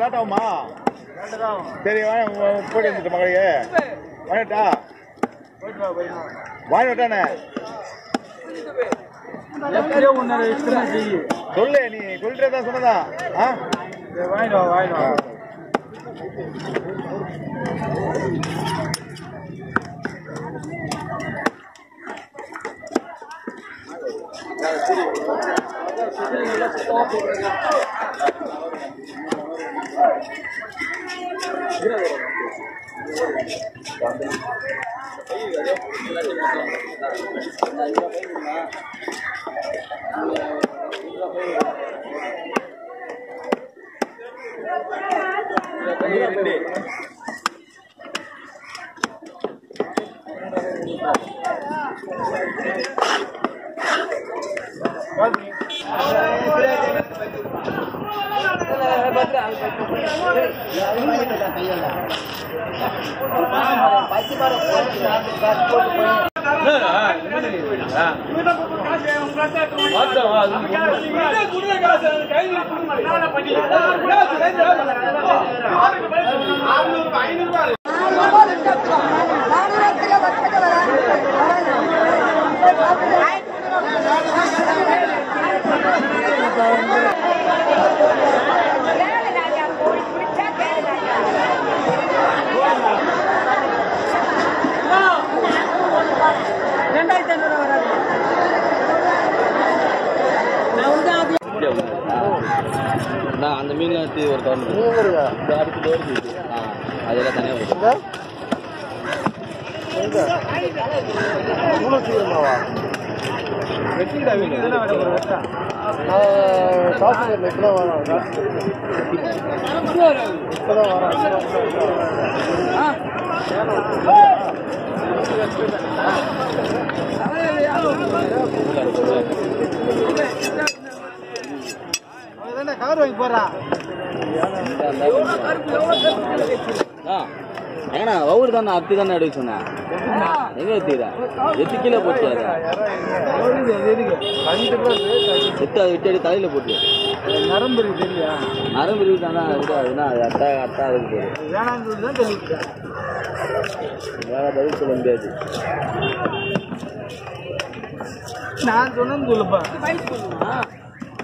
டாடோமா டாடோம் சரி வா போடி வந்து மகளையே வாடா போய்டா வாடடானே நல்ல உன்னர இஷ்டமா செய்யு சொல்லே நீ சொல்றதா சொன்னதா ஆ வாடா வாடா Tiada ada sana. Enggak tiada. Jadi kila putih ada. Kita itu di tali leputih. Naram beri dia. Naram beri sana. Ina ada kata lagi. Jangan dulu jangan. Jangan baru sebelum dia tu. Nah, jangan dulu bah. Baik dulu. Ah,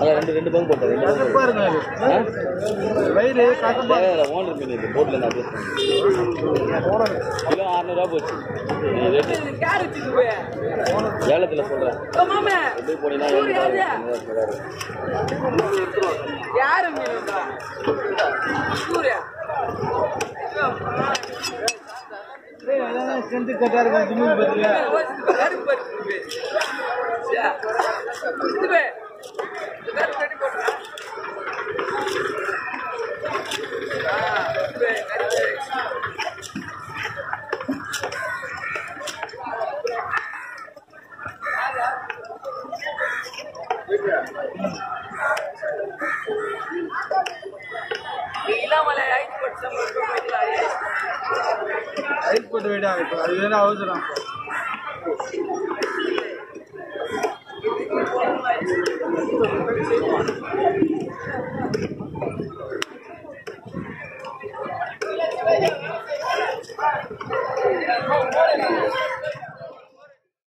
அத ரெண்டு பங்கு போடு ரெண்டு பாருங்க வயிறு காத்து பாருங்க owner மீன் போட்ல நான் பேசுறேன் போடுங்க கிலோ 600 ரூபாய் போச்சு நீ யார் வச்சிட்டு போய் ஏலத்துல சொல்றேன் மாமா இது போடினா யார் மீன்டா சூர்யா ரே انا செந்து கட்டார் கொஞ்சம் பத்தியா கரு பத்தி ச்சா இதுவே கரு கட்டி போடுடா இதுவே கரு ஆ I put it down.